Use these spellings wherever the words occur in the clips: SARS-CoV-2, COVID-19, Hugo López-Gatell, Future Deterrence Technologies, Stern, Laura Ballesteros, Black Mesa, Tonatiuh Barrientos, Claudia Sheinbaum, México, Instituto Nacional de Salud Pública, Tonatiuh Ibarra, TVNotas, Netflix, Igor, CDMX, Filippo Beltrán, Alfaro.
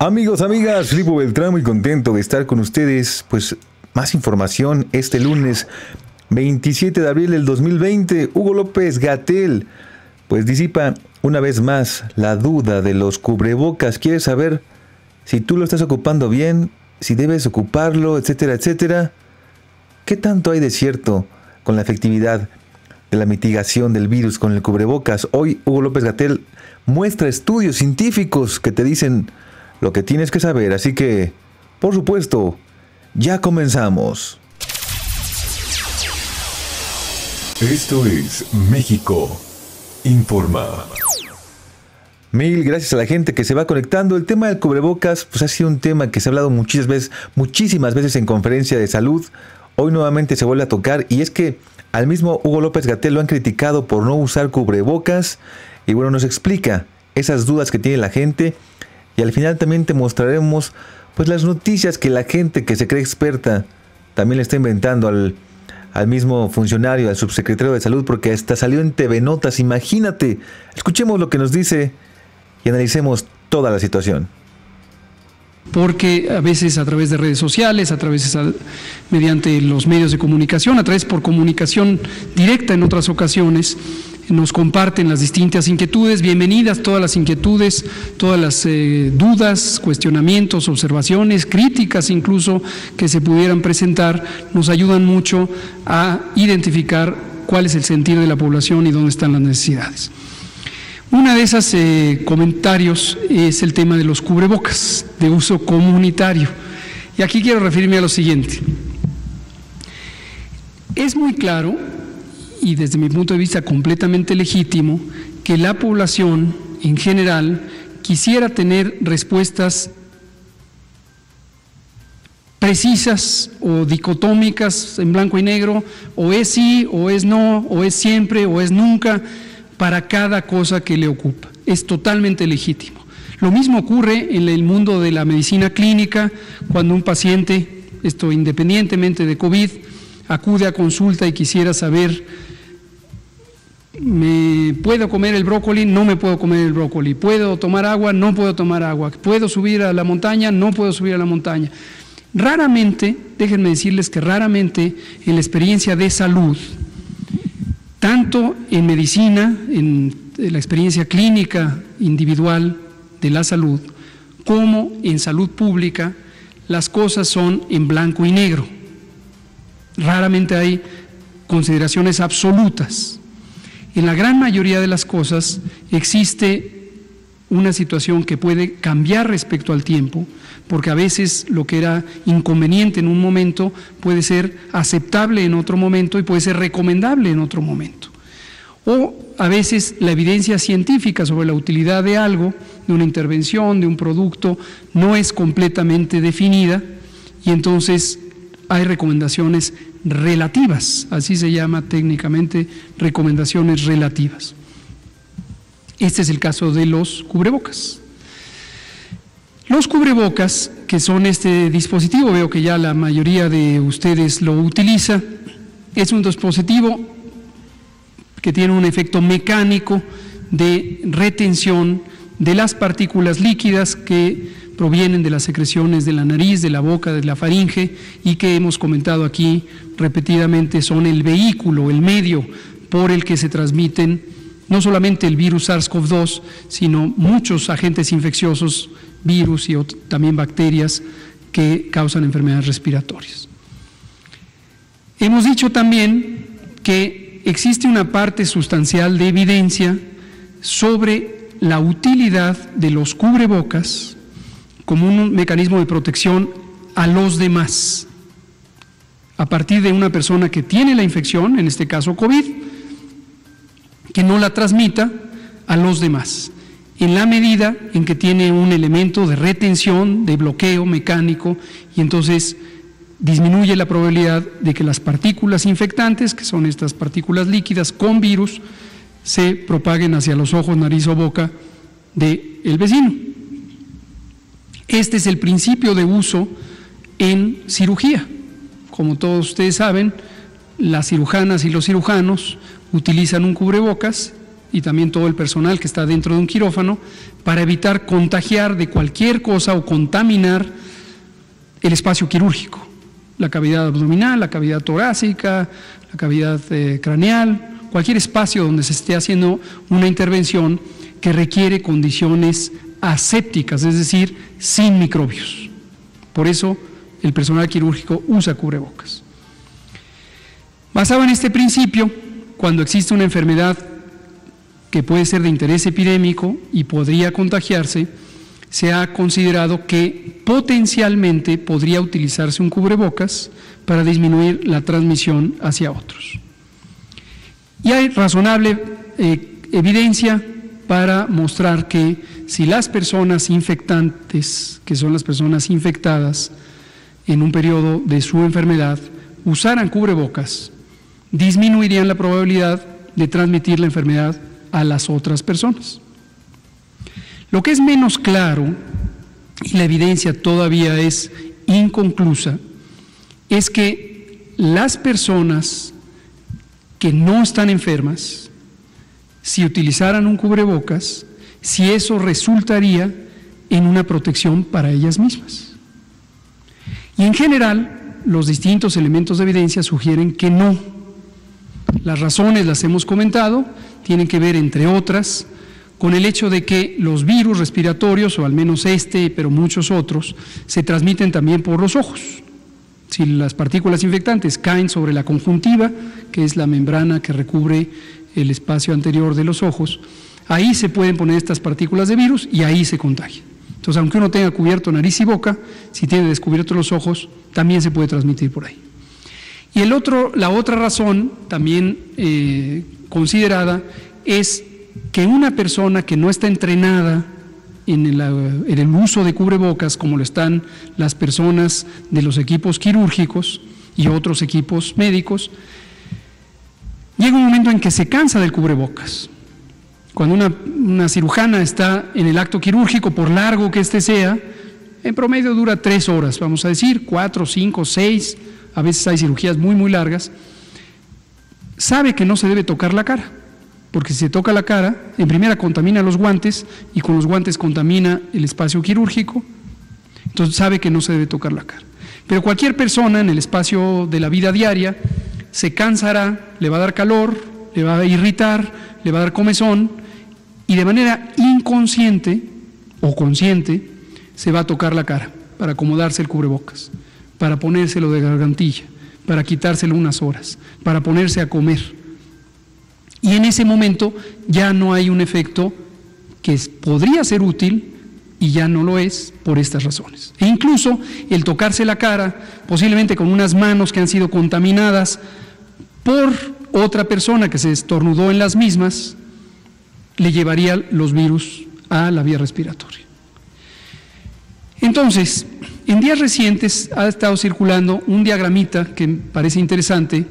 Amigos, amigas, Filippo Beltrán, muy contento de estar con ustedes. Pues más información este lunes 27 de abril del 2020. Hugo López-Gatell pues disipa una vez más la duda de los cubrebocas. Quiere saber si tú lo estás ocupando bien, si debes ocuparlo, etcétera, etcétera. ¿Qué tanto hay de cierto con la efectividad de la mitigación del virus con el cubrebocas? Hoy Hugo López-Gatell muestra estudios científicos que te dicen lo que tienes que saber, así que, por supuesto, ya comenzamos. Esto es México Informa. Mil gracias a la gente que se va conectando. El tema del cubrebocas pues ha sido un tema que se ha hablado muchísimas veces en conferencia de salud. Hoy nuevamente se vuelve a tocar, y es que al mismo Hugo López-Gatell lo han criticado por no usar cubrebocas, y bueno, nos explica esas dudas que tiene la gente. Y al final también te mostraremos pues las noticias que la gente que se cree experta también le está inventando al mismo funcionario, al subsecretario de Salud, porque hasta salió en TVNotas, imagínate. Escuchemos lo que nos dice y analicemos toda la situación. Porque a veces a través de redes sociales, a través mediante los medios de comunicación, a través por comunicación directa en otras ocasiones, nos comparten las distintas inquietudes. Bienvenidas todas las inquietudes, todas las dudas, cuestionamientos, observaciones, críticas incluso que se pudieran presentar, nos ayudan mucho a identificar cuál es el sentir de la población y dónde están las necesidades. Una de esas comentarios es el tema de los cubrebocas de uso comunitario. Y aquí quiero referirme a lo siguiente. Es muy claro, y desde mi punto de vista completamente legítimo, que la población en general quisiera tener respuestas precisas o dicotómicas en blanco y negro, o es sí, o es no, o es siempre, o es nunca, para cada cosa que le ocupa. Es totalmente legítimo. Lo mismo ocurre en el mundo de la medicina clínica, cuando un paciente, esto independientemente de COVID, acude a consulta y quisiera saber, ¿me puedo comer el brócoli? No me puedo comer el brócoli. ¿Puedo tomar agua? No puedo tomar agua. ¿Puedo subir a la montaña? No puedo subir a la montaña. Raramente, déjenme decirles que raramente en la experiencia de salud, tanto en medicina, en la experiencia clínica individual de la salud, como en salud pública, las cosas son en blanco y negro. Raramente hay consideraciones absolutas. En la gran mayoría de las cosas existe una situación que puede cambiar respecto al tiempo, porque a veces lo que era inconveniente en un momento puede ser aceptable en otro momento y puede ser recomendable en otro momento. O a veces la evidencia científica sobre la utilidad de algo, de una intervención, de un producto, no es completamente definida, y entonces hay recomendaciones relativas, así se llama técnicamente, recomendaciones relativas. Este es el caso de los cubrebocas. Los cubrebocas, que son este dispositivo, veo que ya la mayoría de ustedes lo utiliza, es un dispositivo que tiene un efecto mecánico de retención de las partículas líquidas que provienen de las secreciones de la nariz, de la boca, de la faringe, y que hemos comentado aquí repetidamente son el vehículo, el medio por el que se transmiten no solamente el virus SARS-CoV-2, sino muchos agentes infecciosos, virus y también bacterias que causan enfermedades respiratorias. Hemos dicho también que existe una parte sustancial de evidencia sobre la utilidad de los cubrebocas como un mecanismo de protección a los demás. A partir de una persona que tiene la infección, en este caso COVID, que no la transmita a los demás, en la medida en que tiene un elemento de retención, de bloqueo mecánico, y entonces disminuye la probabilidad de que las partículas infectantes, que son estas partículas líquidas con virus, se propaguen hacia los ojos, nariz o boca del vecino. Este es el principio de uso en cirugía. Como todos ustedes saben, las cirujanas y los cirujanos utilizan un cubrebocas y también todo el personal que está dentro de un quirófano, para evitar contagiar de cualquier cosa o contaminar el espacio quirúrgico, la cavidad abdominal, la cavidad torácica, la cavidad craneal, cualquier espacio donde se esté haciendo una intervención que requiere condiciones asépticas, es decir, sin microbios. Por eso el personal quirúrgico usa cubrebocas. Basado en este principio, cuando existe una enfermedad que puede ser de interés epidémico y podría contagiarse, se ha considerado que potencialmente podría utilizarse un cubrebocas para disminuir la transmisión hacia otros. Y hay razonable evidencia para mostrar que si las personas infectantes, que son las personas infectadas en un periodo de su enfermedad, usaran cubrebocas, disminuirían la probabilidad de transmitir la enfermedad a las otras personas. Lo que es menos claro, y la evidencia todavía es inconclusa, es que las personas que no están enfermas, si utilizaran un cubrebocas, si eso resultaría en una protección para ellas mismas. Y en general, los distintos elementos de evidencia sugieren que no. Las razones las hemos comentado, tienen que ver, entre otras, con el hecho de que los virus respiratorios, o al menos este, pero muchos otros, se transmiten también por los ojos. Si las partículas infectantes caen sobre la conjuntiva, que es la membrana que recubre el espacio anterior de los ojos, ahí se pueden poner estas partículas de virus y ahí se contagian. Entonces, aunque uno tenga cubierto nariz y boca, si tiene descubiertos los ojos, también se puede transmitir por ahí. Y la otra razón, también considerada, es que una persona que no está entrenada en el uso de cubrebocas, como lo están las personas de los equipos quirúrgicos y otros equipos médicos, llega un momento en que se cansa del cubrebocas. Cuando una cirujana está en el acto quirúrgico, por largo que este sea, en promedio dura 3 horas, vamos a decir, 4, 5, 6, a veces hay cirugías muy, muy largas, sabe que no se debe tocar la cara. Porque si se toca la cara, en primera contamina los guantes y con los guantes contamina el espacio quirúrgico, entonces sabe que no se debe tocar la cara. Pero cualquier persona en el espacio de la vida diaria se cansará, le va a dar calor, le va a irritar, le va a dar comezón y de manera inconsciente o consciente se va a tocar la cara para acomodarse el cubrebocas, para ponérselo de gargantilla, para quitárselo unas horas, para ponerse a comer. Y en ese momento ya no hay un efecto que podría ser útil y ya no lo es por estas razones. E incluso el tocarse la cara, posiblemente con unas manos que han sido contaminadas por otra persona que se estornudó en las mismas, le llevaría los virus a la vía respiratoria. Entonces, en días recientes ha estado circulando un diagramita que parece interesante,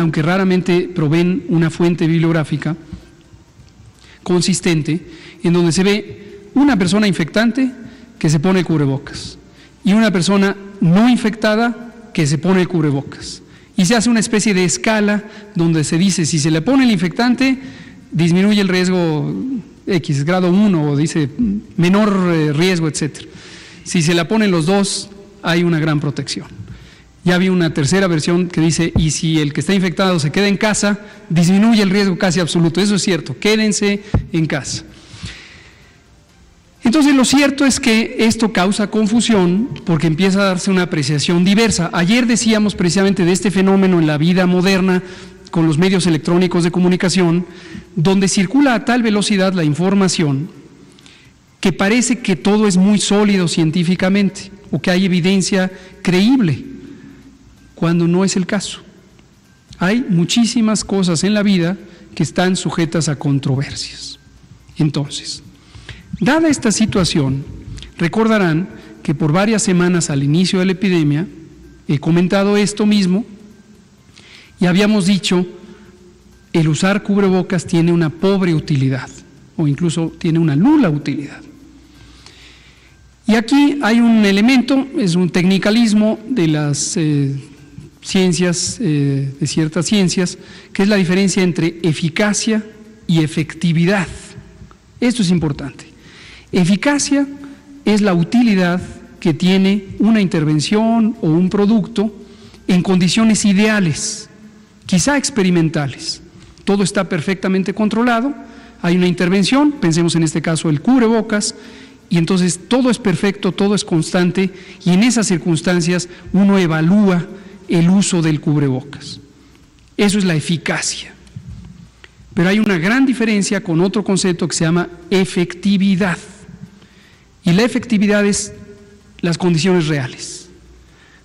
aunque raramente proveen una fuente bibliográfica consistente, en donde se ve una persona infectante que se pone el cubrebocas y una persona no infectada que se pone el cubrebocas. Y se hace una especie de escala donde se dice, si se le pone el infectante, disminuye el riesgo X, grado 1, o dice menor riesgo, etc. Si se la ponen los dos, hay una gran protección. Ya había una tercera versión que dice, y si el que está infectado se queda en casa, disminuye el riesgo casi absoluto. Eso es cierto, quédense en casa. Entonces, lo cierto es que esto causa confusión porque empieza a darse una apreciación diversa. Ayer decíamos precisamente de este fenómeno en la vida moderna con los medios electrónicos de comunicación, donde circula a tal velocidad la información que parece que todo es muy sólido científicamente o que hay evidencia creíble, cuando no es el caso. Hay muchísimas cosas en la vida que están sujetas a controversias. Entonces, dada esta situación, recordarán que por varias semanas al inicio de la epidemia he comentado esto mismo y habíamos dicho, el usar cubrebocas tiene una pobre utilidad o incluso tiene una nula utilidad. Y aquí hay un elemento, es un tecnicalismo de las de ciertas ciencias, que es la diferencia entre eficacia y efectividad. Esto es importante. Eficacia es la utilidad que tiene una intervención o un producto en condiciones ideales, quizá experimentales. Todo está perfectamente controlado, hay una intervención, pensemos en este caso el cubrebocas, y entonces todo es perfecto, todo es constante, y en esas circunstancias uno evalúa el uso del cubrebocas. Eso es la eficacia. Pero hay una gran diferencia con otro concepto que se llama efectividad. Y la efectividad es las condiciones reales,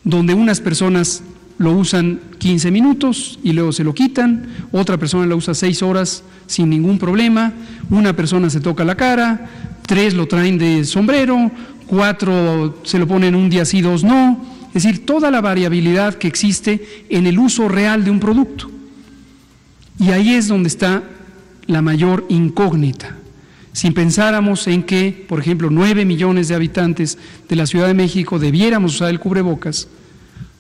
donde unas personas lo usan 15 minutos y luego se lo quitan, otra persona lo usa 6 horas sin ningún problema, una persona se toca la cara, 3 lo traen de sombrero, 4 se lo ponen un día sí, 2 no, es decir, toda la variabilidad que existe en el uso real de un producto. Y ahí es donde está la mayor incógnita. Si pensáramos en que, por ejemplo, 9 millones de habitantes de la Ciudad de México debiéramos usar el cubrebocas,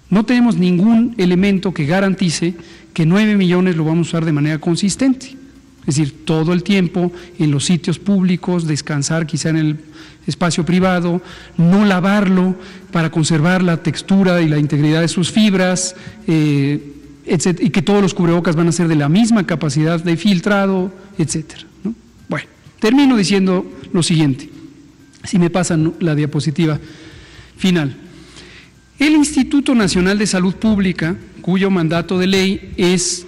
no tenemos ningún elemento que garantice que 9 millones lo vamos a usar de manera consistente. Es decir, todo el tiempo, en los sitios públicos, descansar quizá en el espacio privado, no lavarlo para conservar la textura y la integridad de sus fibras, etcétera, y que todos los cubrebocas van a ser de la misma capacidad de filtrado, etcétera, ¿no? Bueno, termino diciendo lo siguiente, si me pasan la diapositiva final. El Instituto Nacional de Salud Pública, cuyo mandato de ley es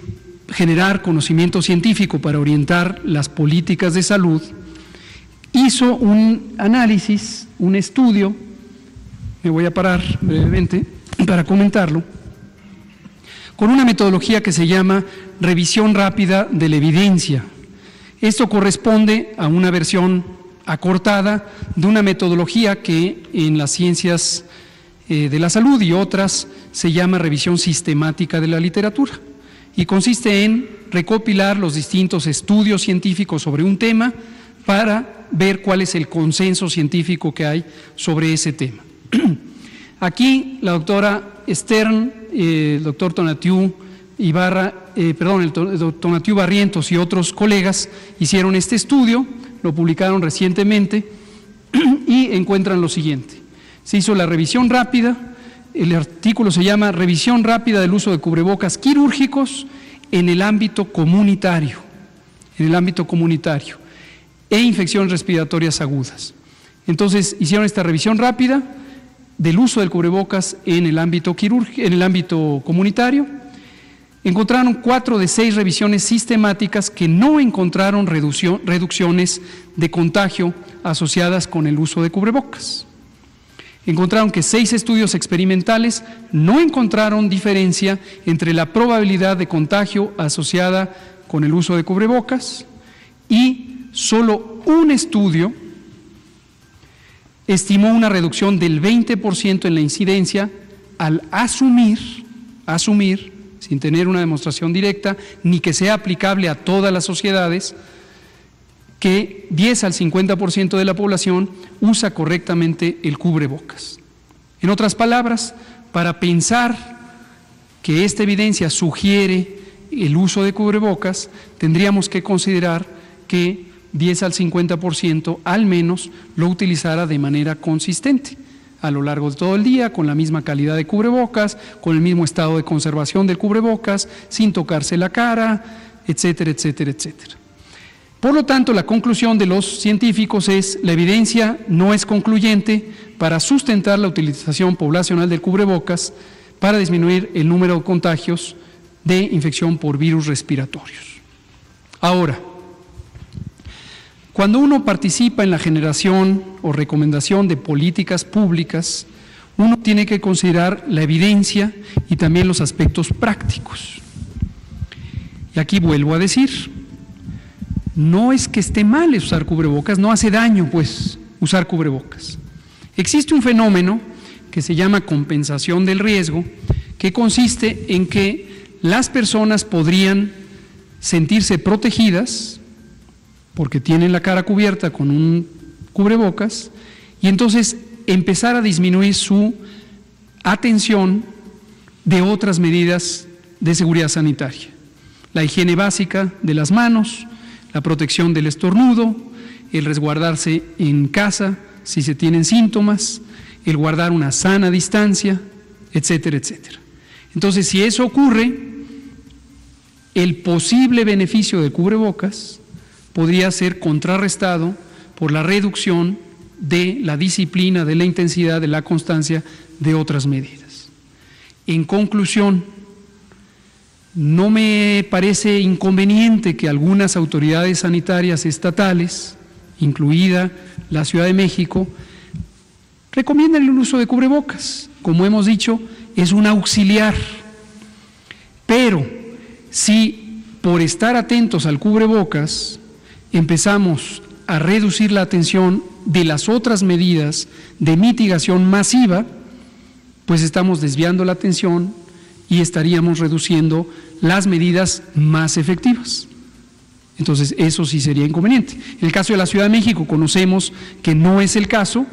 generar conocimiento científico para orientar las políticas de salud, hizo un análisis, un estudio, me voy a parar brevemente para comentarlo, con una metodología que se llama revisión rápida de la evidencia. Esto corresponde a una versión acortada de una metodología que en las ciencias de la salud y otras se llama revisión sistemática de la literatura, y consiste en recopilar los distintos estudios científicos sobre un tema para ver cuál es el consenso científico que hay sobre ese tema. Aquí la doctora Stern, el doctor Tonatiuh Ibarra, Tonatiuh Barrientos y otros colegas hicieron este estudio, lo publicaron recientemente y encuentran lo siguiente. Se hizo la revisión rápida, el artículo se llama Revisión rápida del uso de cubrebocas quirúrgicos en el ámbito comunitario, e infecciones respiratorias agudas. Entonces hicieron esta revisión rápida del uso del cubrebocas en el ámbito quirúrgico, en el ámbito comunitario. Encontraron 4 de 6 revisiones sistemáticas que no encontraron reducciones de contagio asociadas con el uso de cubrebocas. Encontraron que 6 estudios experimentales no encontraron diferencia entre la probabilidad de contagio asociada con el uso de cubrebocas, y solo un estudio estimó una reducción del 20% en la incidencia al asumir, sin tener una demostración directa, ni que sea aplicable a todas las sociedades, que 10 al 50% de la población usa correctamente el cubrebocas. En otras palabras, para pensar que esta evidencia sugiere el uso de cubrebocas, tendríamos que considerar que 10 al 50% al menos lo utilizara de manera consistente a lo largo de todo el día, con la misma calidad de cubrebocas, con el mismo estado de conservación del cubrebocas, sin tocarse la cara, etcétera, etcétera, etcétera. Por lo tanto, la conclusión de los científicos es: la evidencia no es concluyente para sustentar la utilización poblacional del cubrebocas para disminuir el número de contagios de infección por virus respiratorios. Ahora, cuando uno participa en la generación o recomendación de políticas públicas, uno tiene que considerar la evidencia y también los aspectos prácticos. Y aquí vuelvo a decir, no es que esté mal usar cubrebocas, no hace daño, pues, usar cubrebocas. Existe un fenómeno que se llama compensación del riesgo, que consiste en que las personas podrían sentirse protegidas porque tienen la cara cubierta con un cubrebocas, y entonces empezar a disminuir su atención de otras medidas de seguridad sanitaria. La higiene básica de las manos, la protección del estornudo, el resguardarse en casa si se tienen síntomas, el guardar una sana distancia, etcétera, etcétera. Entonces, si eso ocurre, el posible beneficio de cubrebocas podría ser contrarrestado por la reducción de la disciplina, de la intensidad, de la constancia de otras medidas. En conclusión, no me parece inconveniente que algunas autoridades sanitarias estatales, incluida la Ciudad de México, recomienden el uso de cubrebocas. Como hemos dicho, es un auxiliar, pero si por estar atentos al cubrebocas empezamos a reducir la atención de las otras medidas de mitigación masiva, pues estamos desviando la atención y estaríamos reduciendo las medidas más efectivas. Entonces, eso sí sería inconveniente. En el caso de la Ciudad de México, conocemos que no es el caso.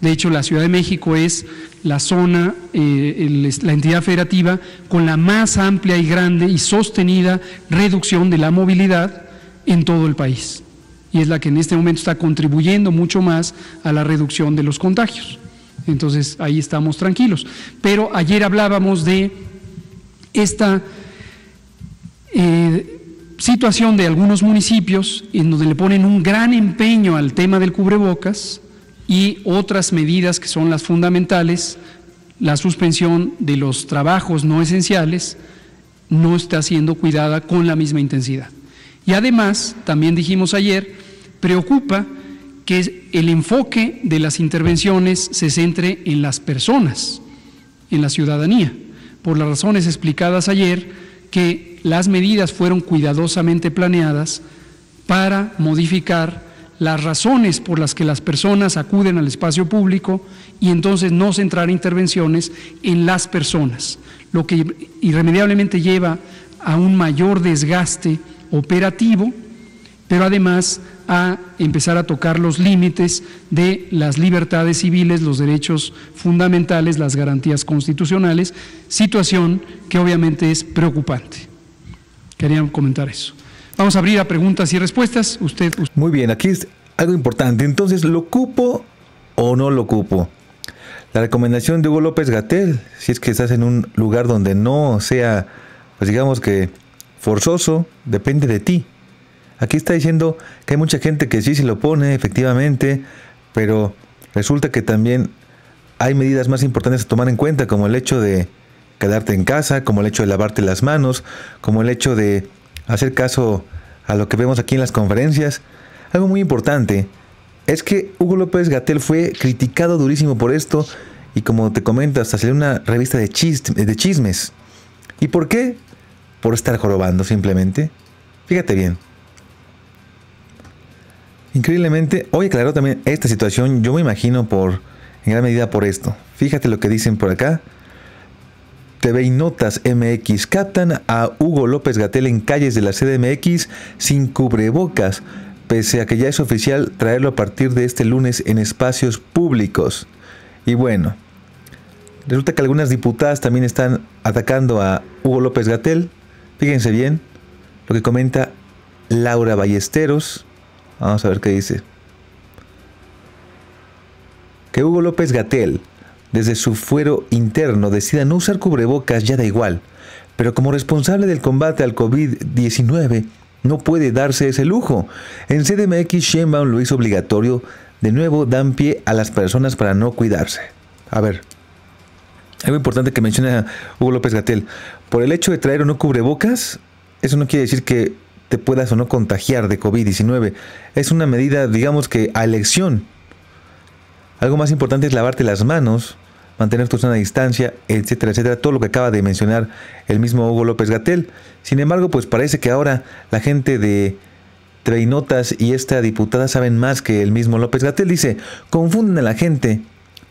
De hecho, la Ciudad de México es la zona, la entidad federativa con la más amplia y grande y sostenida reducción de la movilidad en todo el país, y es la que en este momento está contribuyendo mucho más a la reducción de los contagios. Entonces, ahí estamos tranquilos. Pero ayer hablábamos de esta situación de algunos municipios en donde le ponen un gran empeño al tema del cubrebocas y otras medidas que son las fundamentales, la suspensión de los trabajos no esenciales, no está siendo cuidada con la misma intensidad. Y además, también dijimos ayer, preocupa que el enfoque de las intervenciones se centre en las personas, en la ciudadanía, por las razones explicadas ayer, que las medidas fueron cuidadosamente planeadas para modificar las razones por las que las personas acuden al espacio público y entonces no centrar intervenciones en las personas, lo que irremediablemente lleva a un mayor desgaste operativo, pero además a empezar a tocar los límites de las libertades civiles, los derechos fundamentales, las garantías constitucionales, situación que obviamente es preocupante. Querían comentar eso. Vamos a abrir a preguntas y respuestas. Usted. Muy bien, aquí es algo importante. Entonces, ¿lo ocupo o no lo ocupo? La recomendación de Hugo López-Gatell, si es que estás en un lugar donde no sea, pues digamos que forzoso, depende de ti. Aquí está diciendo que hay mucha gente que sí se lo pone, efectivamente, pero resulta que también hay medidas más importantes a tomar en cuenta, como el hecho de quedarte en casa, como el hecho de lavarte las manos, como el hecho de hacer caso a lo que vemos aquí en las conferencias. Algo muy importante es que Hugo López-Gatell fue criticado durísimo por esto y, como te comento, hasta salió una revista de chismes. ¿Y por qué? Por estar jorobando simplemente. Fíjate bien. Increíblemente, hoy aclaró también esta situación, yo me imagino en gran medida por esto. Fíjate lo que dicen por acá. TVNotas MX captan a Hugo López-Gatell en calles de la CDMX sin cubrebocas, pese a que ya es oficial traerlo a partir de este lunes en espacios públicos. Y bueno, resulta que algunas diputadas también están atacando a Hugo López-Gatell. Fíjense bien lo que comenta Laura Ballesteros. Vamos a ver qué dice. Que Hugo López-Gatell, desde su fuero interno, decida no usar cubrebocas ya da igual, pero como responsable del combate al COVID-19 no puede darse ese lujo. En CDMX, Sheinbaum lo hizo obligatorio. De nuevo dan pie a las personas para no cuidarse. A ver, algo importante que menciona Hugo López-Gatell: por el hecho de traer o no cubrebocas, eso no quiere decir que te puedas o no contagiar de COVID-19. Es una medida, digamos que a elección. Algo más importante es lavarte las manos, mantener tu sana distancia, etcétera, etcétera. Todo lo que acaba de mencionar el mismo Hugo López-Gatell. Sin embargo, pues parece que ahora la gente de TVNotas y esta diputada saben más que el mismo López-Gatell. Dice, confunden a la gente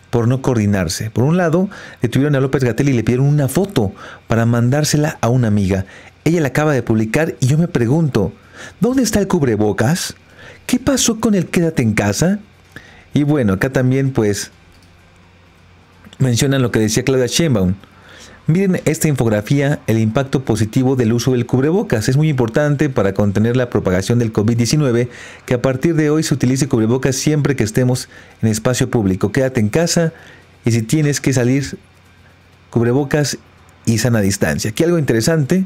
por no coordinarse. Por un lado, detuvieron a López-Gatell y le pidieron una foto para mandársela a una amiga. Ella la acaba de publicar y yo me pregunto, ¿dónde está el cubrebocas? ¿Qué pasó con el quédate en casa? Y bueno, acá también pues mencionan lo que decía Claudia Sheinbaum. Miren esta infografía, el impacto positivo del uso del cubrebocas. Es muy importante para contener la propagación del COVID-19 que a partir de hoy se utilice cubrebocas siempre que estemos en espacio público. Quédate en casa y si tienes que salir, cubrebocas y sana distancia. Aquí algo interesante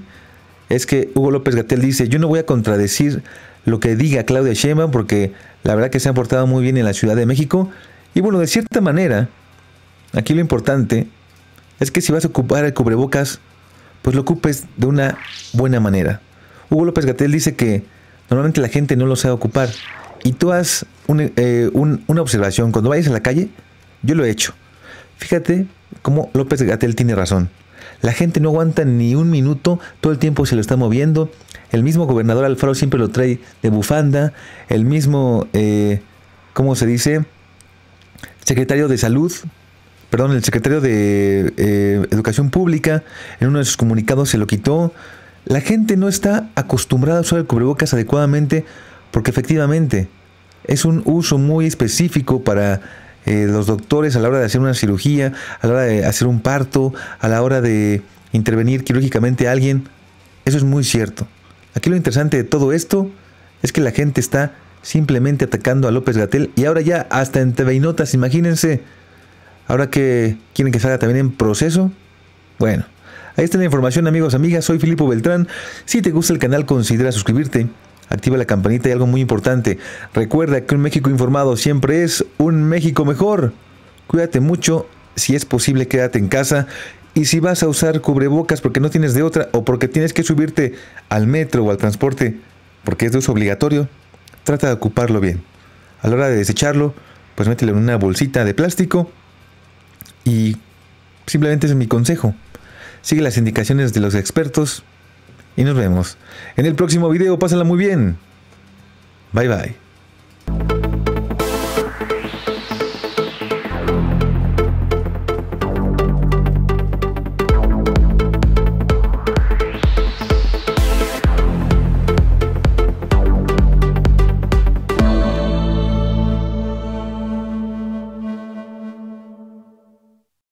es que Hugo López-Gatell dice, yo no voy a contradecir lo que diga Claudia Sheinbaum porque la verdad que se han portado muy bien en la Ciudad de México. Y bueno, de cierta manera, aquí lo importante es que si vas a ocupar el cubrebocas, pues lo ocupes de una buena manera. Hugo López-Gatell dice que normalmente la gente no lo sabe ocupar. Y tú haz una observación. Cuando vayas a la calle, yo lo he hecho. Fíjate cómo López-Gatell tiene razón. La gente no aguanta ni un minuto, todo el tiempo se lo está moviendo. El mismo gobernador Alfaro siempre lo trae de bufanda. El mismo, ¿cómo se dice? El secretario de Educación Pública, en uno de sus comunicados se lo quitó. La gente no está acostumbrada a usar el cubrebocas adecuadamente porque efectivamente es un uso muy específico para los doctores a la hora de hacer una cirugía, a la hora de hacer un parto, a la hora de intervenir quirúrgicamente a alguien. Eso es muy cierto. Aquí lo interesante de todo esto es que la gente está simplemente atacando a López-Gatell y ahora ya hasta en TVNotas, imagínense. Ahora que quieren que salga también en proceso. Bueno, ahí está la información, amigos, amigas. Soy Filippo Beltrán. Si te gusta el canal, considera suscribirte. Activa la campanita y algo muy importante. Recuerda que un México informado siempre es un México mejor. Cuídate mucho. Si es posible, quédate en casa. Y si vas a usar cubrebocas porque no tienes de otra o porque tienes que subirte al metro o al transporte porque es de uso obligatorio, trata de ocuparlo bien. A la hora de desecharlo, pues mételo en una bolsita de plástico. Y simplemente ese es mi consejo. Sigue las indicaciones de los expertos y nos vemos en el próximo video. Pásala muy bien. Bye bye.